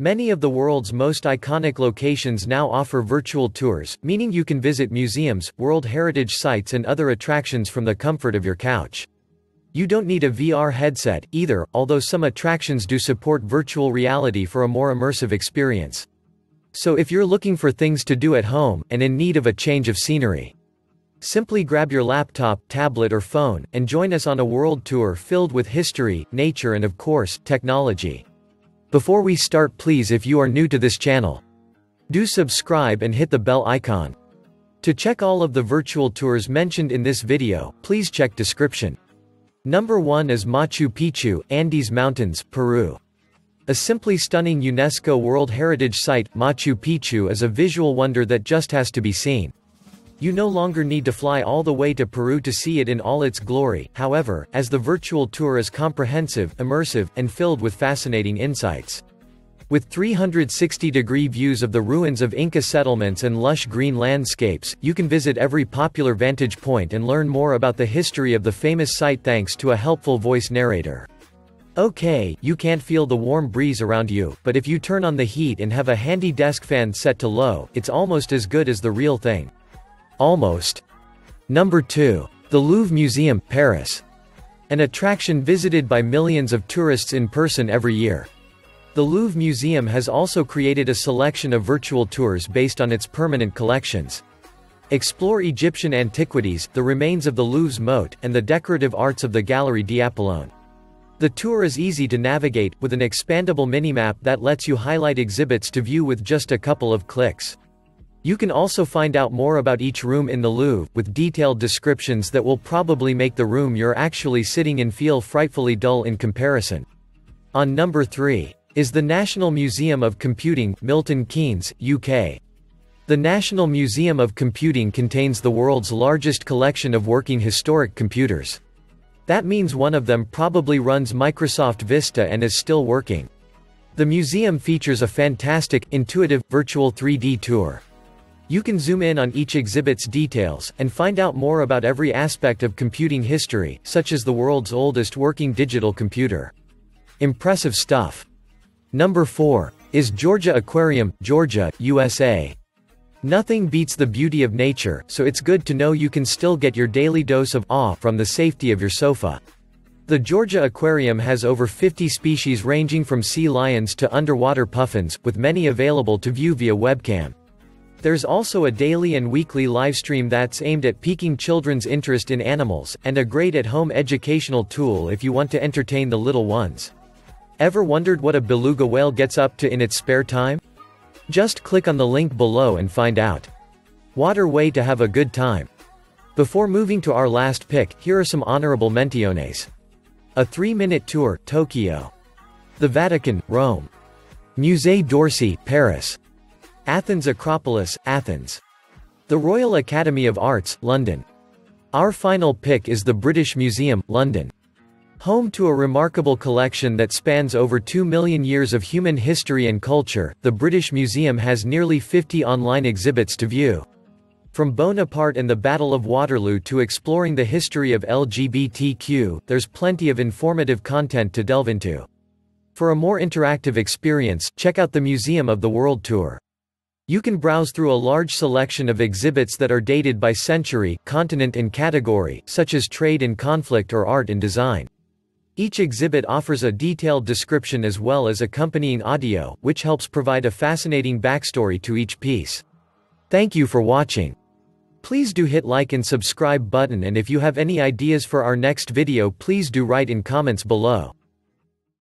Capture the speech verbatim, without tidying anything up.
Many of the world's most iconic locations now offer virtual tours, meaning you can visit museums, World Heritage sites and other attractions from the comfort of your couch. You don't need a V R headset, either, although some attractions do support virtual reality for a more immersive experience. So if you're looking for things to do at home, and in need of a change of scenery, simply grab your laptop, tablet or phone, and join us on a world tour filled with history, nature and of course, technology. Before we start, please, if you are new to this channel, do subscribe and hit the bell icon. To check all of the virtual tours mentioned in this video, please check description. Number one is Machu Picchu, Andes Mountains, Peru. A simply stunning UNESCO World Heritage Site, Machu Picchu is a visual wonder that just has to be seen. You no longer need to fly all the way to Peru to see it in all its glory, however, as the virtual tour is comprehensive, immersive, and filled with fascinating insights. With three hundred sixty degree views of the ruins of Inca settlements and lush green landscapes, you can visit every popular vantage point and learn more about the history of the famous site thanks to a helpful voice narrator. Okay, you can't feel the warm breeze around you, but if you turn on the heat and have a handy desk fan set to low, it's almost as good as the real thing. Almost. Number two. The Louvre Museum, Paris. An attraction visited by millions of tourists in person every year. The Louvre Museum has also created a selection of virtual tours based on its permanent collections. Explore Egyptian antiquities, the remains of the Louvre's moat, and the decorative arts of the Galerie d'Apollon. The tour is easy to navigate, with an expandable minimap that lets you highlight exhibits to view with just a couple of clicks. You can also find out more about each room in the Louvre, with detailed descriptions that will probably make the room you're actually sitting in feel frightfully dull in comparison. On number three, is the National Museum of Computing, Milton Keynes, U K. The National Museum of Computing contains the world's largest collection of working historic computers. That means one of them probably runs Microsoft Vista and is still working. The museum features a fantastic, intuitive, virtual three D tour. You can zoom in on each exhibit's details, and find out more about every aspect of computing history, such as the world's oldest working digital computer. Impressive stuff. Number four. Is Georgia Aquarium, Georgia, U S A. Nothing beats the beauty of nature, so it's good to know you can still get your daily dose of awe from the safety of your sofa. The Georgia Aquarium has over fifty species ranging from sea lions to underwater puffins, with many available to view via webcam. There's also a daily and weekly livestream that's aimed at piquing children's interest in animals, and a great at-home educational tool if you want to entertain the little ones. Ever wondered what a beluga whale gets up to in its spare time? Just click on the link below and find out. What a way to have a good time. Before moving to our last pick, here are some honorable mentiones. A three minute tour, Tokyo. The Vatican, Rome. Musée d'Orsay, Paris. Athens Acropolis, Athens. The Royal Academy of Arts, London. Our final pick is the British Museum, London. Home to a remarkable collection that spans over two million years of human history and culture, the British Museum has nearly fifty online exhibits to view. From Bonaparte and the Battle of Waterloo to exploring the history of L G B T Q, there's plenty of informative content to delve into. For a more interactive experience, check out the Museum of the World Tour. You can browse through a large selection of exhibits that are dated by century, continent and category, such as trade and conflict or art and design. Each exhibit offers a detailed description as well as accompanying audio, which helps provide a fascinating backstory to each piece. Thank you for watching. Please do hit like and subscribe button, and if you have any ideas for our next video please do write in comments below.